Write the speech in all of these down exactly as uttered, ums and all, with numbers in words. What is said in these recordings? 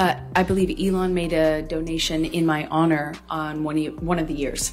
Uh, I believe Elon made a donation in my honor on one, one of the years.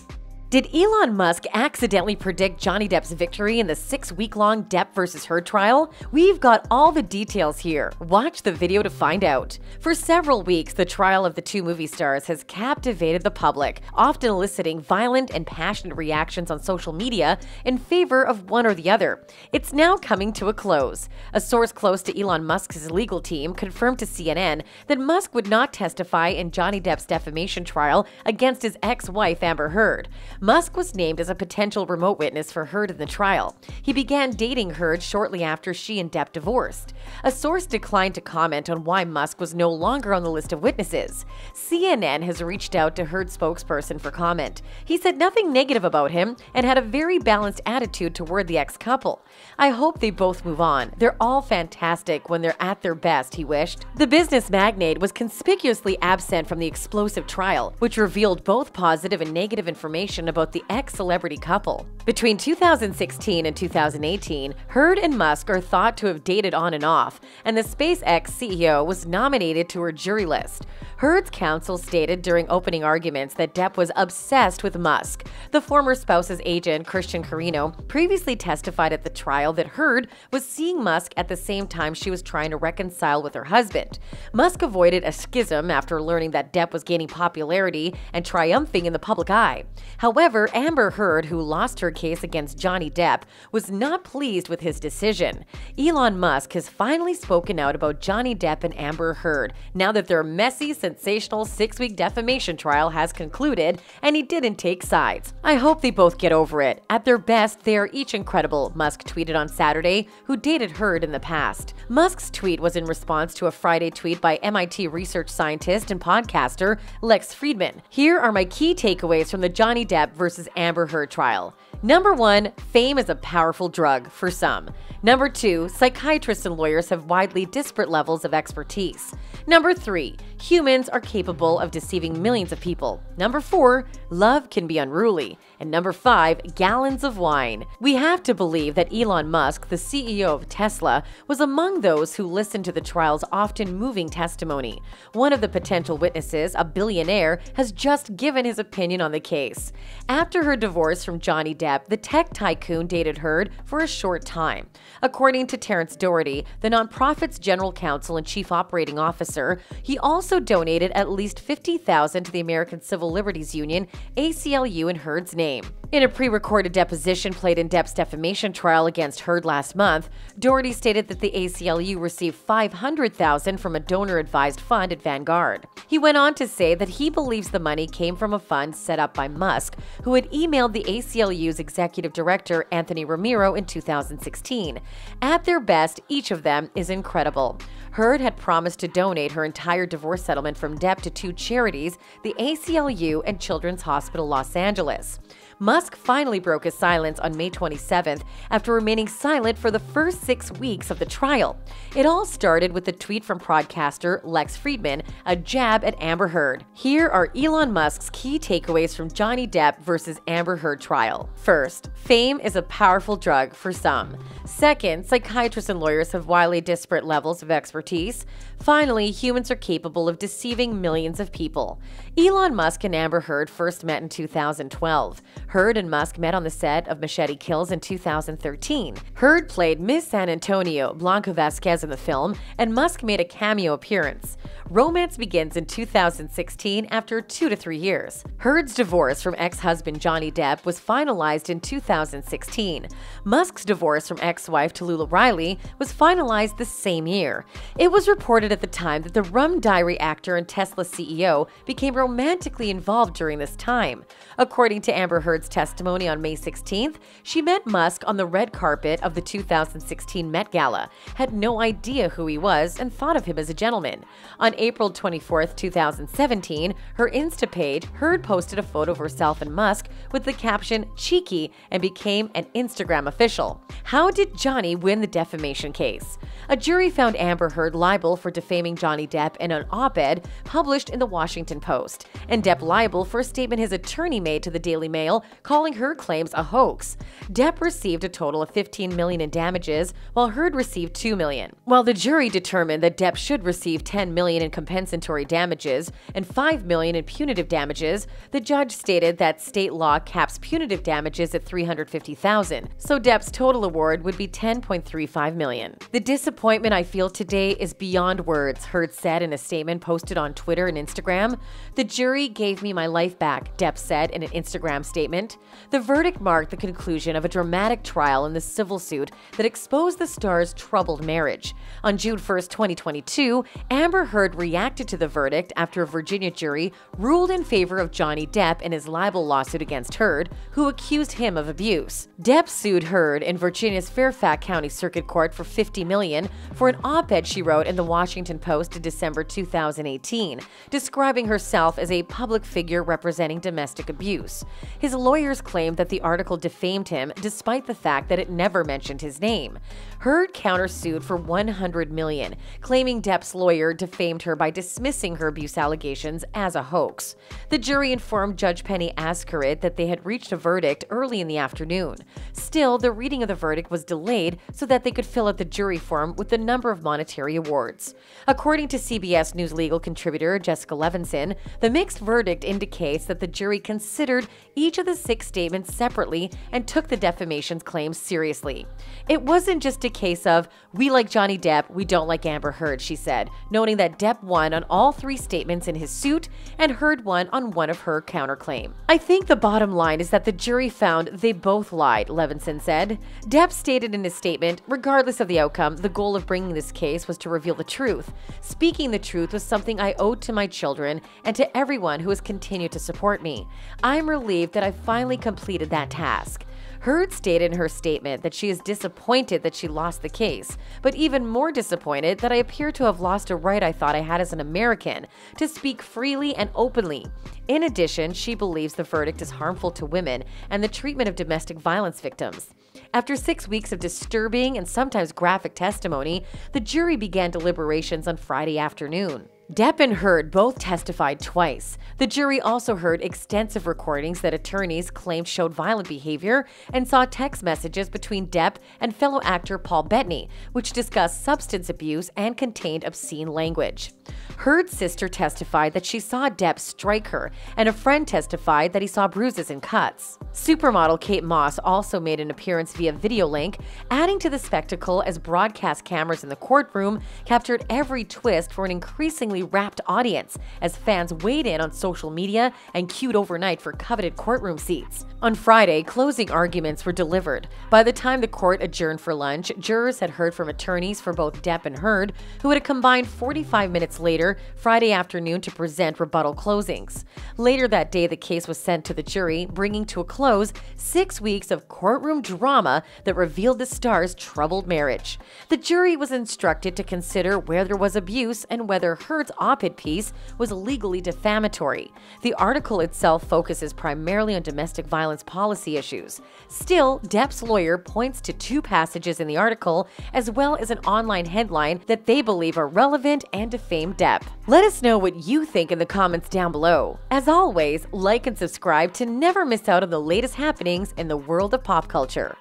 Did Elon Musk accidentally predict Johnny Depp's victory in the six-week-long Depp versus Heard trial? We've got all the details here. Watch the video to find out. For several weeks, the trial of the two movie stars has captivated the public, often eliciting violent and passionate reactions on social media in favor of one or the other. It's now coming to a close. A source close to Elon Musk's legal team confirmed to C N N that Musk would not testify in Johnny Depp's defamation trial against his ex-wife Amber Heard. Musk was named as a potential remote witness for Heard in the trial. He began dating Heard shortly after she and Depp divorced. A source declined to comment on why Musk was no longer on the list of witnesses. C N N has reached out to Heard's spokesperson for comment. He said nothing negative about him and had a very balanced attitude toward the ex-couple. "I hope they both move on. They're all fantastic when they're at their best," he wished. The business magnate was conspicuously absent from the explosive trial, which revealed both positive and negative information about the ex-celebrity couple. Between two thousand sixteen and two thousand eighteen, Heard and Musk are thought to have dated on and off, and the SpaceX C E O was nominated to her jury list. Heard's counsel stated during opening arguments that Depp was obsessed with Musk. The former spouse's agent, Christian Carino, previously testified at the trial that Heard was seeing Musk at the same time she was trying to reconcile with her husband. Musk avoided a schism after learning that Depp was gaining popularity and triumphing in the public eye. However, However, Amber Heard, who lost her case against Johnny Depp, was not pleased with his decision. Elon Musk has finally spoken out about Johnny Depp and Amber Heard now that their messy, sensational six-week defamation trial has concluded, and he didn't take sides. "I hope they both get over it. At their best, they are each incredible," Musk tweeted on Saturday, who dated Heard in the past. Musk's tweet was in response to a Friday tweet by M I T research scientist and podcaster Lex Fridman. Here are my key takeaways from the Johnny Depp versus Amber Heard trial. Number one, fame is a powerful drug for some. Number two, psychiatrists and lawyers have widely disparate levels of expertise. Number three, humans are capable of deceiving millions of people. Number four, love can be unruly. And number five, gallons of wine. We have to believe that Elon Musk, the C E O of Tesla, was among those who listened to the trial's often moving testimony. One of the potential witnesses, a billionaire, has just given his opinion on the case. After her divorce from Johnny Depp, the tech tycoon dated Heard for a short time. According to Terrence Doherty, the nonprofit's general counsel and chief operating officer, he also donated at least fifty thousand dollars to the American Civil Liberties Union, A C L U, in Heard's name. In a pre-recorded deposition played in Depp's defamation trial against Heard last month, Doherty stated that the A C L U received five hundred thousand dollars from a donor-advised fund at Vanguard. He went on to say that he believes the money came from a fund set up by Musk, who had emailed the A C L U's executive director, Anthony Romero, in two thousand sixteen. At their best, each of them is incredible. Heard had promised to donate her entire divorce settlement from Depp to two charities, the A C L U and Children's Hospital Los Angeles. Musk finally broke his silence on May twenty-seventh after remaining silent for the first six weeks of the trial. It all started with a tweet from broadcaster Lex Fridman, a jab at Amber Heard. Here are Elon Musk's key takeaways from Johnny Depp versus Amber Heard trial. First, fame is a powerful drug for some. Second, psychiatrists and lawyers have widely disparate levels of expertise. Finally, humans are capable of deceiving millions of people. Elon Musk and Amber Heard first met in two thousand twelve. Heard and Musk met on the set of Machete Kills in two thousand thirteen. Heard played Miss San Antonio, Blanca Vasquez, in the film, and Musk made a cameo appearance. Romance begins in two thousand sixteen after two to three years. Heard's divorce from ex-husband Johnny Depp was finalized in two thousand sixteen. Musk's divorce from ex-wife Tallulah Riley was finalized the same year. It was reported at the time that the Rum Diary actor and Tesla C E O became romantically involved during this time. According to Amber Heard, Heard's testimony on May sixteenth, she met Musk on the red carpet of the two thousand sixteen Met Gala, had no idea who he was, and thought of him as a gentleman. On April twenty-fourth, two thousand seventeen, her Insta page, Heard posted a photo of herself and Musk with the caption "cheeky" and became an Instagram official. How did Johnny win the defamation case? A jury found Amber Heard liable for defaming Johnny Depp in an op-ed published in the Washington Post, and Depp liable for a statement his attorney made to the Daily Mail calling her claims a hoax. Depp received a total of fifteen million dollars in damages, while Heard received two million dollars. While the jury determined that Depp should receive ten million dollars in compensatory damages and five million dollars in punitive damages, the judge stated that state law caps punitive damages at three hundred fifty thousand dollars, so Depp's total award would be ten point three five million dollars. "The disappointment I feel today is beyond words," Heard said in a statement posted on Twitter and Instagram. "The jury gave me my life back," Depp said in an Instagram statement. The verdict marked the conclusion of a dramatic trial in the civil suit that exposed the star's troubled marriage. On June first, twenty twenty-two, Amber Heard reacted to the verdict after a Virginia jury ruled in favor of Johnny Depp in his libel lawsuit against Heard, who accused him of abuse. Depp sued Heard in Virginia's Fairfax County Circuit Court for fifty million dollars for an op-ed she wrote in the Washington Post in December two thousand eighteen, describing herself as a public figure representing domestic abuse. His lawyers claimed that the article defamed him despite the fact that it never mentioned his name. Heard countersued for one hundred million dollars, claiming Depp's lawyer defamed her by dismissing her abuse allegations as a hoax. The jury informed Judge Penny Askerit that they had reached a verdict early in the afternoon. Still, the reading of the verdict was delayed so that they could fill out the jury form with the number of monetary awards. According to C B S News legal contributor Jessica Levinson, the mixed verdict indicates that the jury considered each of the six statements separately and took the defamation's claims seriously. "It wasn't just a case of, we like Johnny Depp, we don't like Amber Heard," she said, noting that Depp won on all three statements in his suit and Heard won on one of her counterclaim. "I think the bottom line is that the jury found they both lied," Levinson said. Depp stated in his statement, "Regardless of the outcome, the goal of bringing this case was to reveal the truth. Speaking the truth was something I owed to my children and to everyone who has continued to support me. I'm relieved that I finally completed that task." Heard stated in her statement that she is disappointed that she lost the case, but even more disappointed that "I appear to have lost a right I thought I had as an American to speak freely and openly." In addition, she believes the verdict is harmful to women and the treatment of domestic violence victims. After six weeks of disturbing and sometimes graphic testimony, the jury began deliberations on Friday afternoon. Depp and Heard both testified twice. The jury also heard extensive recordings that attorneys claimed showed violent behavior and saw text messages between Depp and fellow actor Paul Bettany, which discussed substance abuse and contained obscene language. Heard's sister testified that she saw Depp strike her, and a friend testified that he saw bruises and cuts. Supermodel Kate Moss also made an appearance via video link, adding to the spectacle as broadcast cameras in the courtroom captured every twist for an increasingly rapt audience as fans weighed in on social media and queued overnight for coveted courtroom seats. On Friday, closing arguments were delivered. By the time the court adjourned for lunch, jurors had heard from attorneys for both Depp and Heard, who had a combined forty-five minutes later Friday afternoon to present rebuttal closings. Later that day, the case was sent to the jury, bringing to a close six weeks of courtroom drama that revealed the star's troubled marriage. The jury was instructed to consider where there was abuse and whether Heard's op-ed piece was legally defamatory. The article itself focuses primarily on domestic violence policy issues. Still, Depp's lawyer points to two passages in the article, as well as an online headline that they believe are relevant and defame Depp. Let us know what you think in the comments down below. As always, like and subscribe to never miss out on the latest happenings in the world of pop culture.